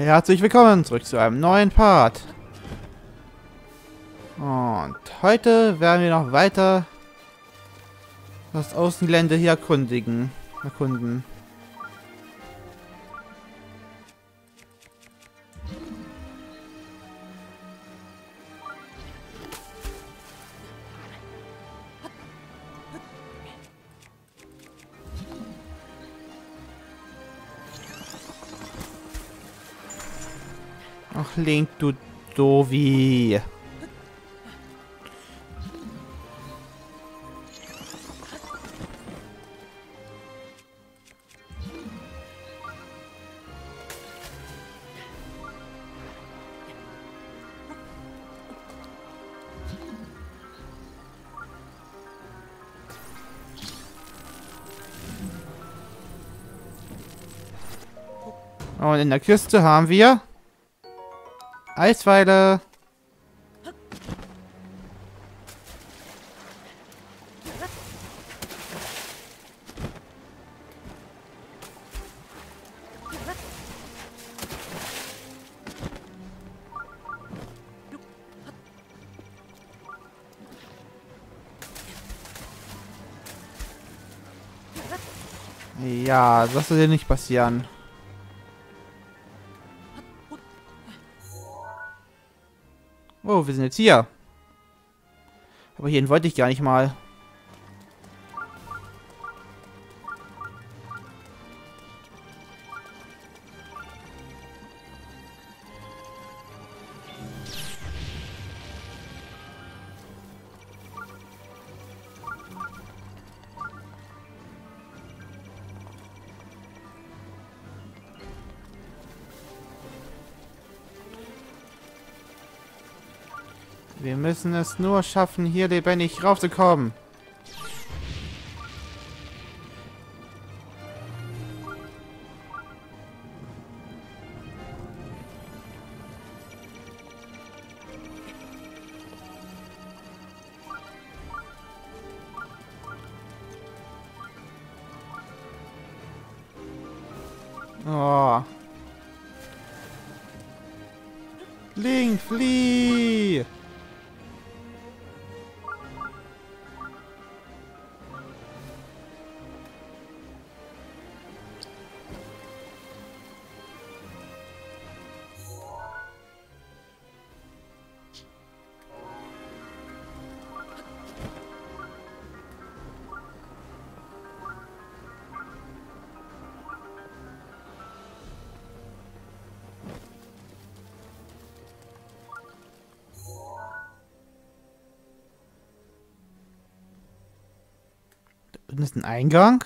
Herzlich willkommen zurück zu einem neuen Part. Und heute werden wir noch weiter das Außengelände hier erkunden. Ach, Link, du Dovi. Und in der Kiste haben wir Eisweile. Ja, das soll dir nicht passieren. Oh, wir sind jetzt hier. Aber hierhin wollte ich gar nicht mal. Wir müssen es nur schaffen, hier lebendig raufzukommen. Oh. Link, flieh! Ist ein Eingang?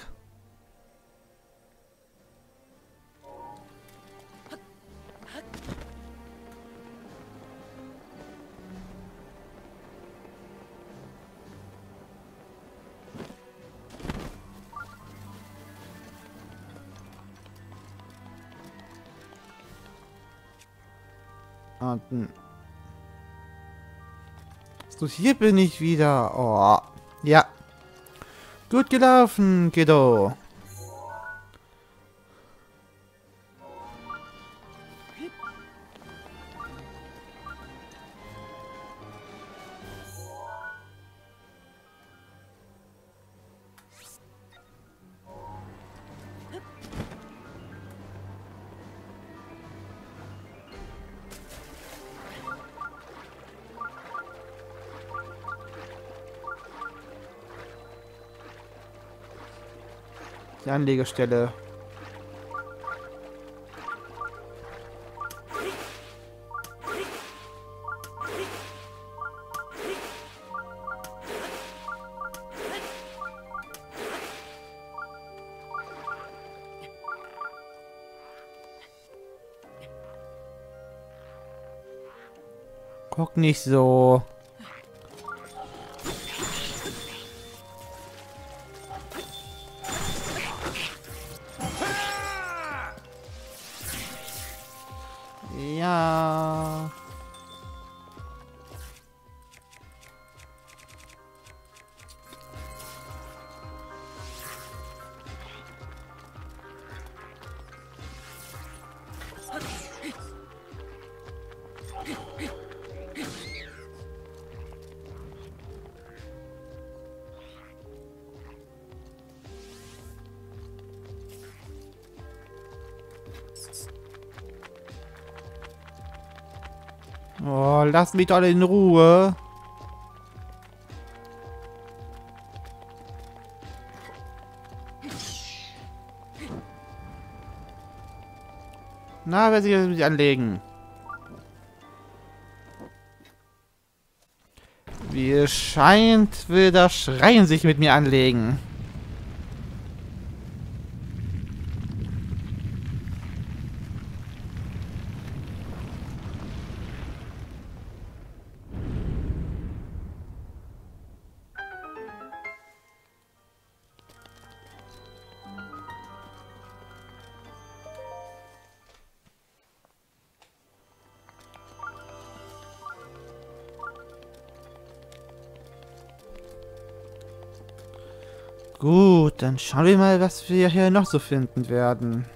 Und so, hier bin ich wieder. Oh, ja. Gut gelaufen, Kiddo. Die Anlegestelle. Guck nicht so. Ja. Oh, lass mich doch in Ruhe. Na, wer sich jetzt mit anlegen? Wie es scheint, will das Schreien sich mit mir anlegen. Gut, dann schauen wir mal, was wir hier noch so finden werden.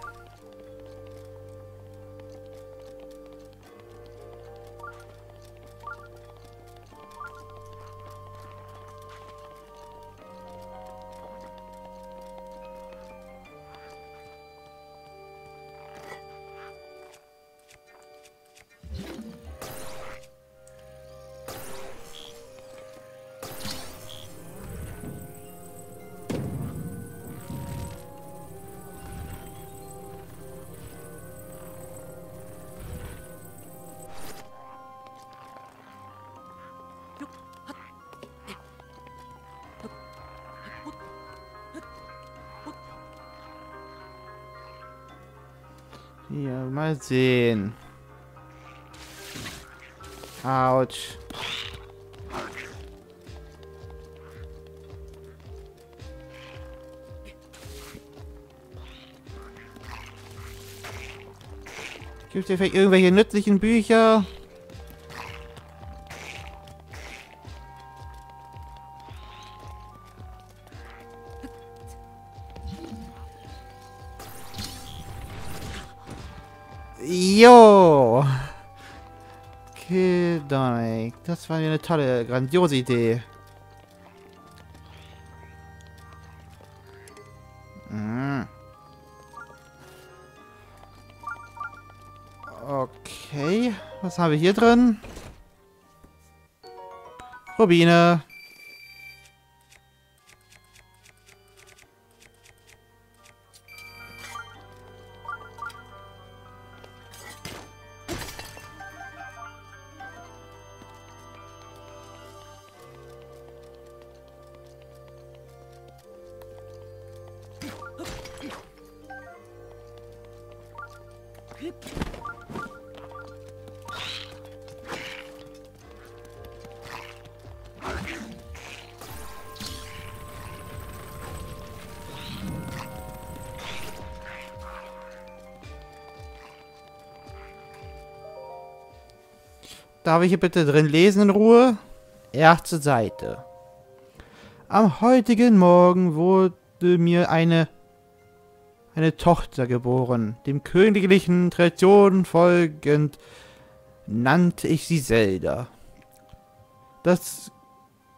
Hier, mal sehen. Autsch. Gibt es vielleicht irgendwelche nützlichen Bücher? Jo! Kill Donald. Das war eine tolle, grandiose Idee. Okay. Was haben wir hier drin? Rubine. Darf ich hier bitte drin lesen in Ruhe? Erste Seite. Am heutigen Morgen wurde mir eine Tochter geboren. Dem königlichen Tradition folgend nannte ich sie Zelda. Das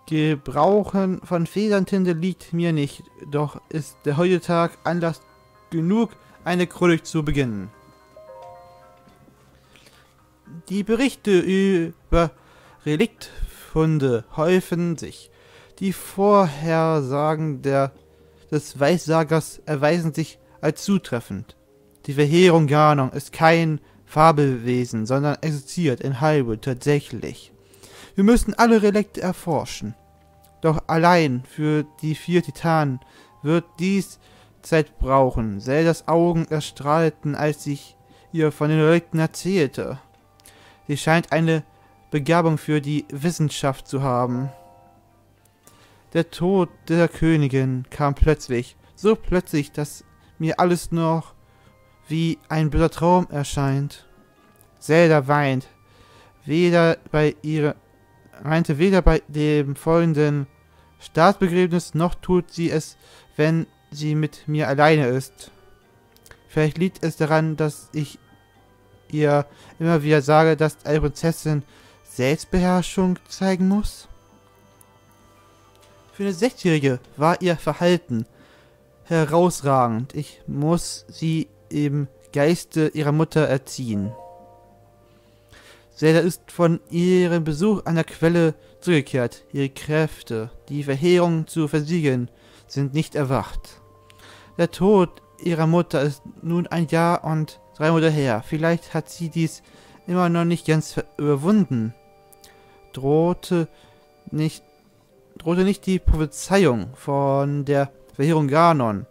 Gebrauchen von Federntinte liegt mir nicht, doch ist der heutige Tag Anlass genug, eine Chronik zu beginnen. Die Berichte über Reliktfunde häufen sich. Die Vorhersagen des Weissagers erweisen sich als zutreffend. Die Verheerung Ganon ist kein Fabelwesen, sondern existiert in Hyrule tatsächlich. Wir müssen alle Relikte erforschen. Doch allein für die 4 Titanen wird dies Zeit brauchen. Zeldas Augen erstrahlten, als ich ihr von den Relikten erzählte. Sie scheint eine Begabung für die Wissenschaft zu haben. Der Tod der Königin kam plötzlich, so plötzlich, dass mir alles noch wie ein böser Traum erscheint. Zelda weint, weder bei dem folgenden Staatsbegräbnis, noch tut sie es, wenn sie mit mir alleine ist. Vielleicht liegt es daran, dass ich ihr immer wieder sage, dass eine Prinzessin Selbstbeherrschung zeigen muss? Für eine 6-Jährige war ihr Verhalten herausragend. Ich muss sie im Geiste ihrer Mutter erziehen. Zelda ist von ihrem Besuch an der Quelle zurückgekehrt. Ihre Kräfte, die Verheerung zu versiegen, sind nicht erwacht. Der Tod ihrer Mutter ist nun 1 Jahr und 3 Monate her. Vielleicht hat sie dies immer noch nicht ganz überwunden. Drohte nicht die Prophezeiung von der Verheerung Ganon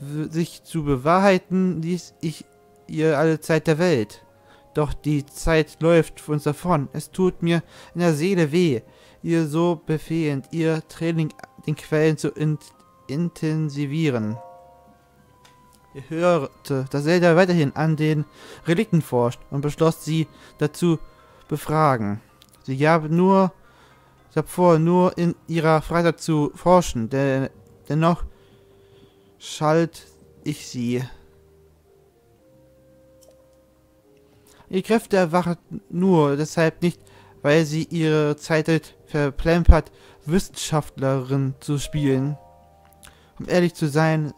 sich zu bewahrheiten, ließ ich ihr alle Zeit der Welt. Doch die Zeit läuft uns davon. Es tut mir in der Seele weh, ihr so befehlend, ihr Training den Quellen zu intensivieren. Er hörte, dass Zelda weiterhin an den Relikten forscht und beschloss, sie dazu befragen. Sie gab nur in ihrer Freizeit zu forschen, denn dennoch schalt ich sie. Ihre Kräfte erwachten nur deshalb nicht, weil sie ihre Zeit verplempert, Wissenschaftlerin zu spielen. Um ehrlich zu sein,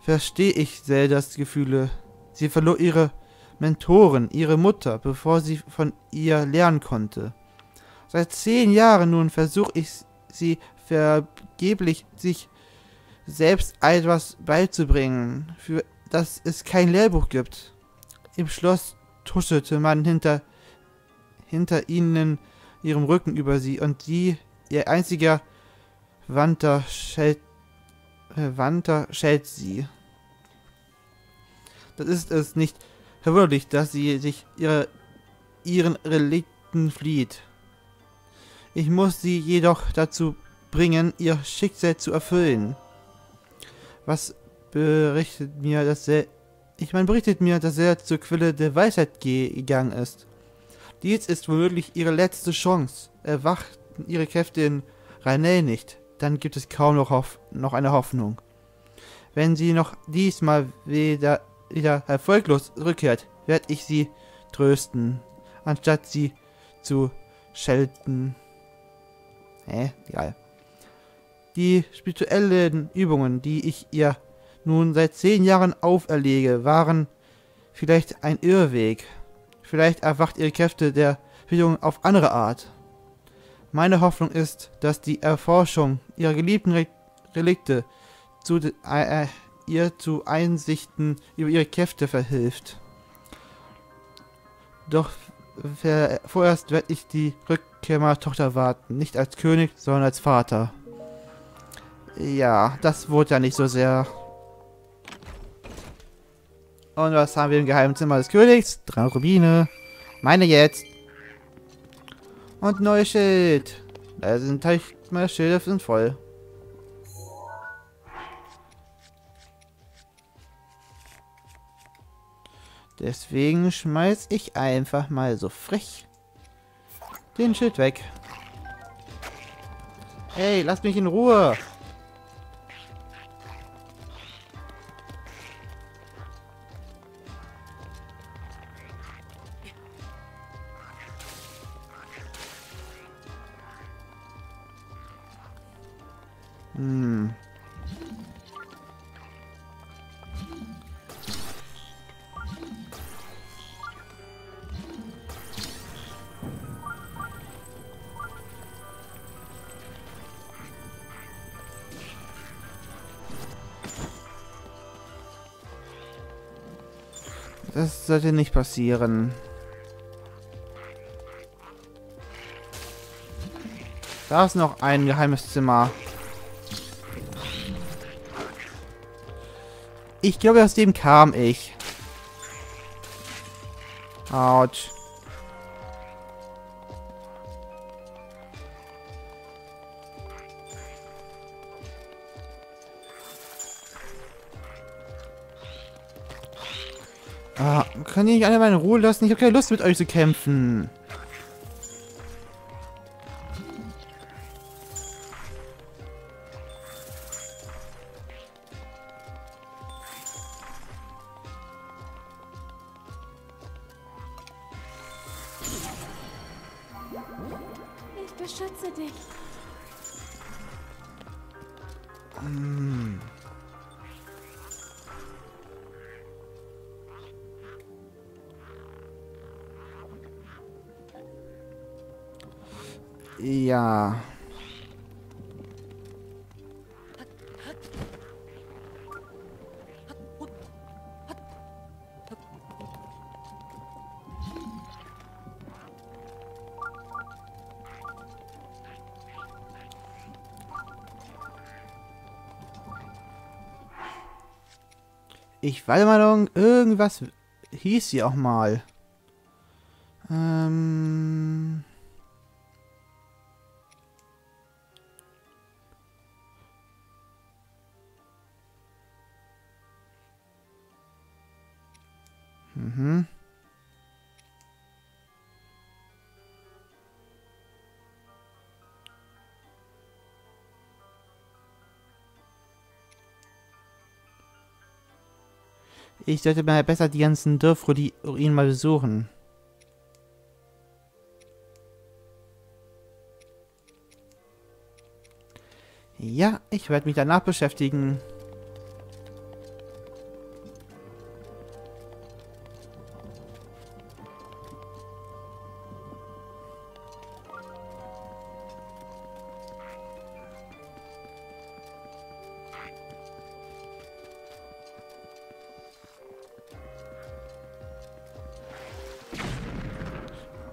verstehe ich Zeldas Gefühle. Sie verlor ihre Mentorin, ihre Mutter, bevor sie von ihr lernen konnte. Seit 10 Jahren nun versuche ich sie vergeblich, sich selbst etwas beizubringen, für das es kein Lehrbuch gibt. Im Schloss tuschelte man ihrem Rücken über sie, und sie, ihr einziger Verwandter, schält sie. Das ist es nicht verwunderlich, dass sie sich ihren Relikten flieht. Ich muss sie jedoch dazu bringen, ihr Schicksal zu erfüllen. Mein Bericht berichtet mir, dass er zur Quelle der Weisheit gegangen ist. Dies ist womöglich ihre letzte Chance. Erwachten ihre Kräfte in Reinell nicht, dann gibt es kaum noch eine Hoffnung. Wenn sie noch diesmal wieder erfolglos rückkehrt, werde ich sie trösten, anstatt sie zu schelten. Egal. Die spirituellen Übungen, die ich ihr nun seit 10 Jahren auferlege, waren vielleicht ein Irrweg. Vielleicht erwacht ihre Kräfte der Bildung auf andere Art. Meine Hoffnung ist, dass die Erforschung ihrer geliebten Relikte ihr zu Einsichten über ihre Kräfte verhilft. Doch vorerst werde ich die Rückkehr meiner Tochter warten, nicht als König, sondern als Vater. Ja, das wurde ja nicht so sehr. Und was haben wir im geheimen Zimmer des Königs? 3 Rubine. Meine jetzt. Und neues Schild. Da sind halt meine Schilder sind voll. Deswegen schmeiß ich einfach mal so frech den Schild weg. Hey, lass mich in Ruhe. Das sollte nicht passieren. Da ist noch ein geheimes Zimmer. Ich glaube, aus dem kam ich. Autsch. Kann ich nicht alle mal in Ruhe lassen? Ich habe keine Lust, mit euch zu kämpfen. Ich beschütze dich. Ja. Ich warte mal, irgendwas hieß sie auch mal. Ich sollte mir halt besser die ganzen Dörfruinen mal besuchen. Ja, ich werde mich danach beschäftigen.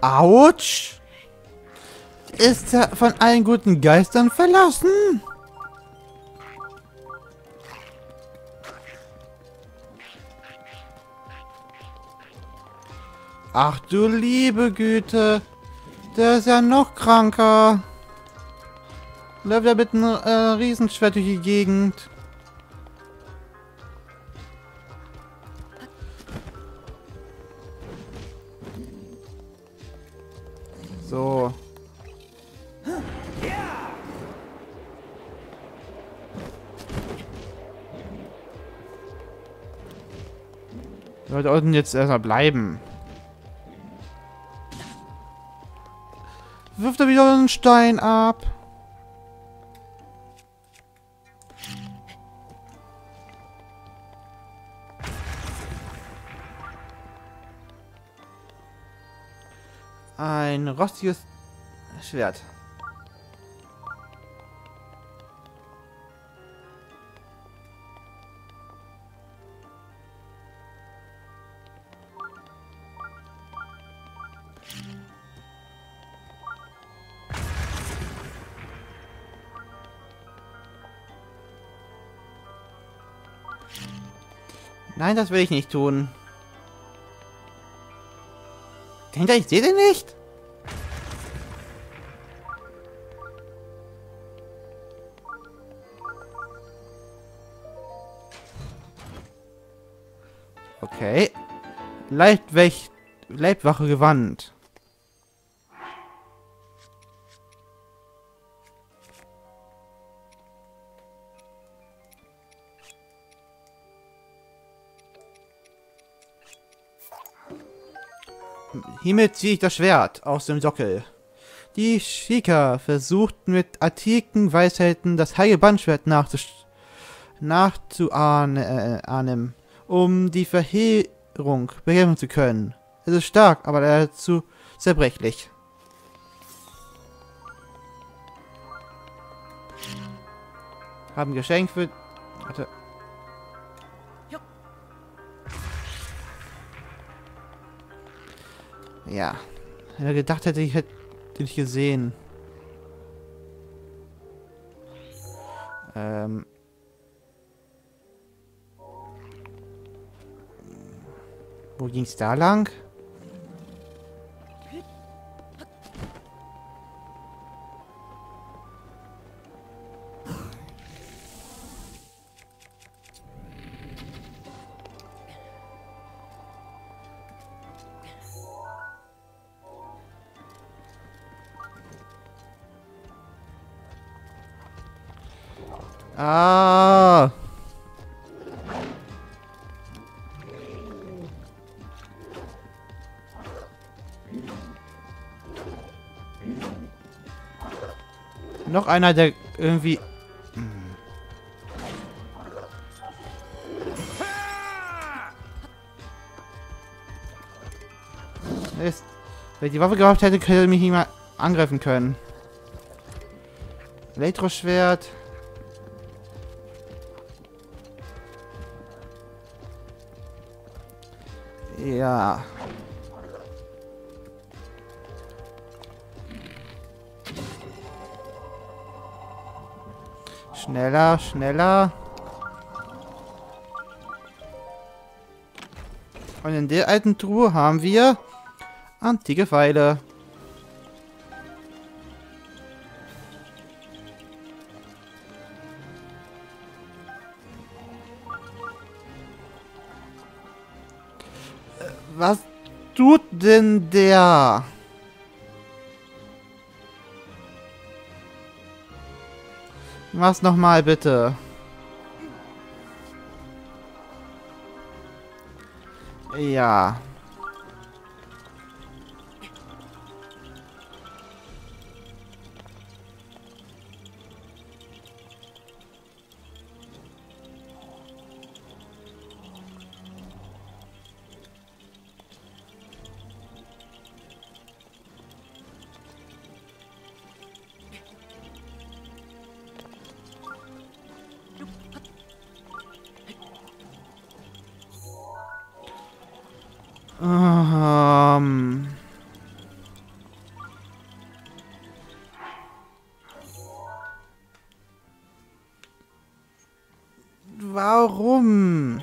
Autsch! Ist er von allen guten Geistern verlassen? Ach du liebe Güte! Der ist ja noch kranker! Läuft er mit einem Riesenschwert durch die Gegend? So. Wir sollten jetzt erstmal bleiben. Wirft er wieder einen Stein ab. Ein rostiges Schwert. Nein, das will ich nicht tun. Hinter, ich sehe den nicht. Okay. Leibwache gewandt. Hiermit ziehe ich das Schwert aus dem Sockel. Die Sheikah versucht mit antiken Weisheiten das heilige Bandschwert nachzuahnen, um die Verheerung beheben zu können. Es ist stark, aber dazu zerbrechlich. Haben Geschenk für... Warte. Ja, wenn er gedacht hätte, ich hätte dich gesehen. Wo ging's da lang? Ah. Noch einer, der irgendwie... Wenn ich die Waffe gehabt hätte, hätte er mich nicht mehr angreifen können. Elektroschwert. Ja. Schneller, schneller. Und in der alten Truhe haben wir antike Pfeile. Was tut denn der? Mach's nochmal bitte. Ja. Warum?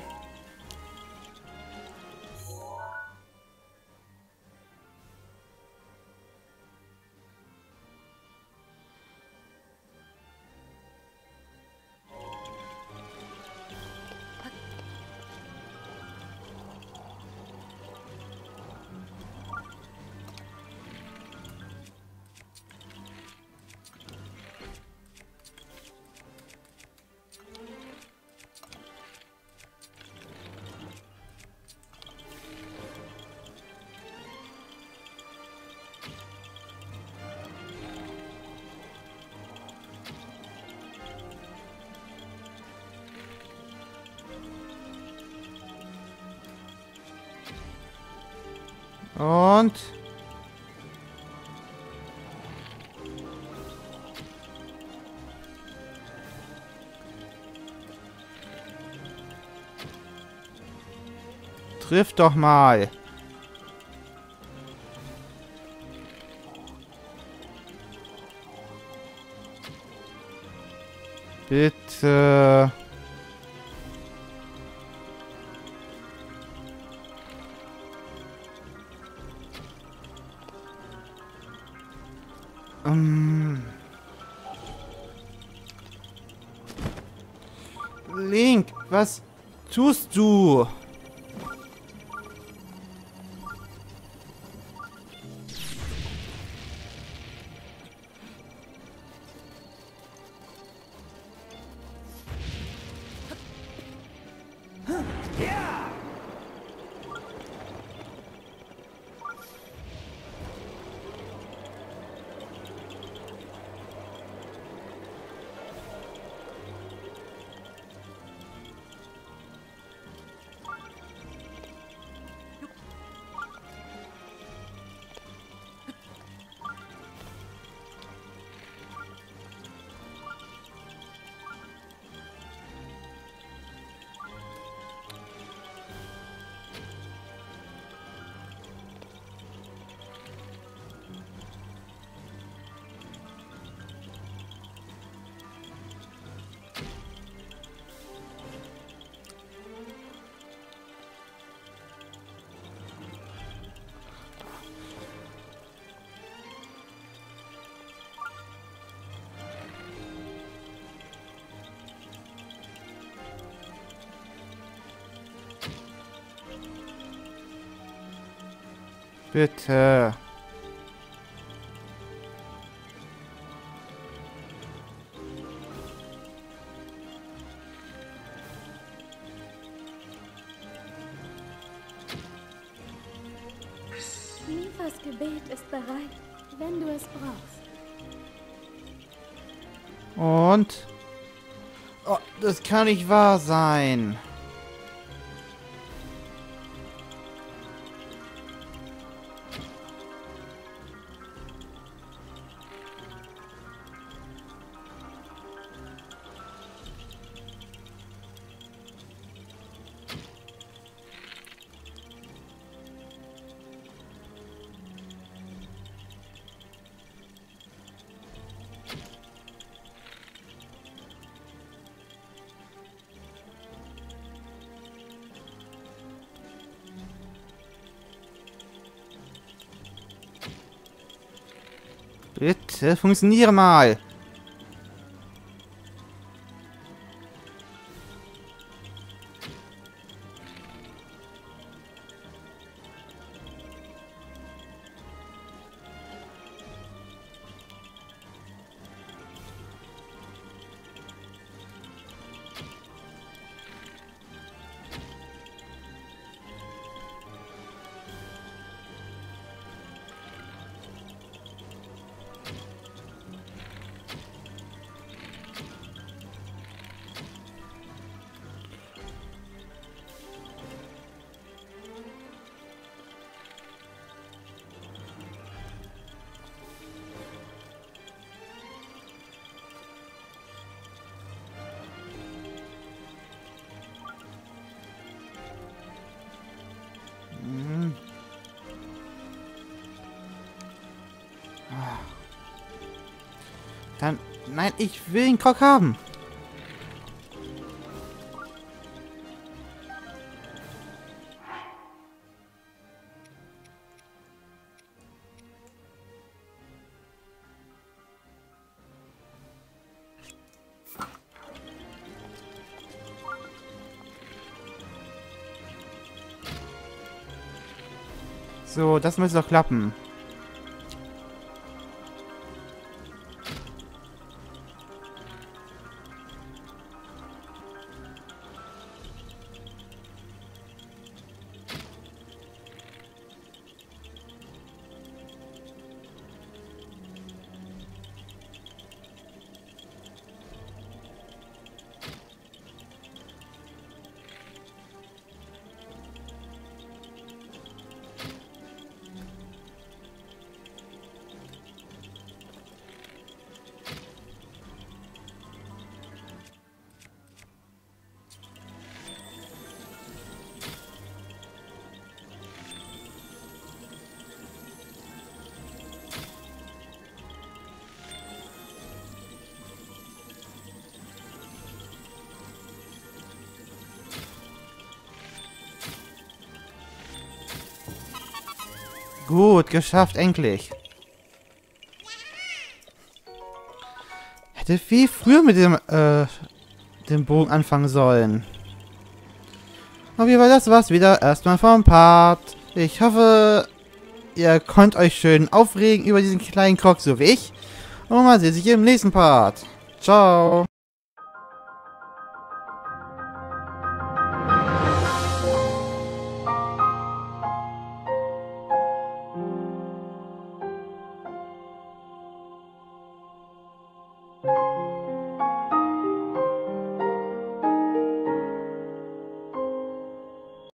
Und triff doch mal. Bitte. Link, was tust du? Bitte. Mifas Gebet ist bereit, wenn du es brauchst. Und? Oh, das kann nicht wahr sein. Moment, funktioniere mal. Dann, nein, ich will den Korok haben. So, das müsste doch klappen. Gut, geschafft, endlich. Hätte viel früher mit dem Bogen anfangen sollen. Auf jeden Fall, das war's wieder erstmal vom Part. Ich hoffe, ihr könnt euch schön aufregen über diesen kleinen Korok, so wie ich. Und man sieht sich im nächsten Part. Ciao.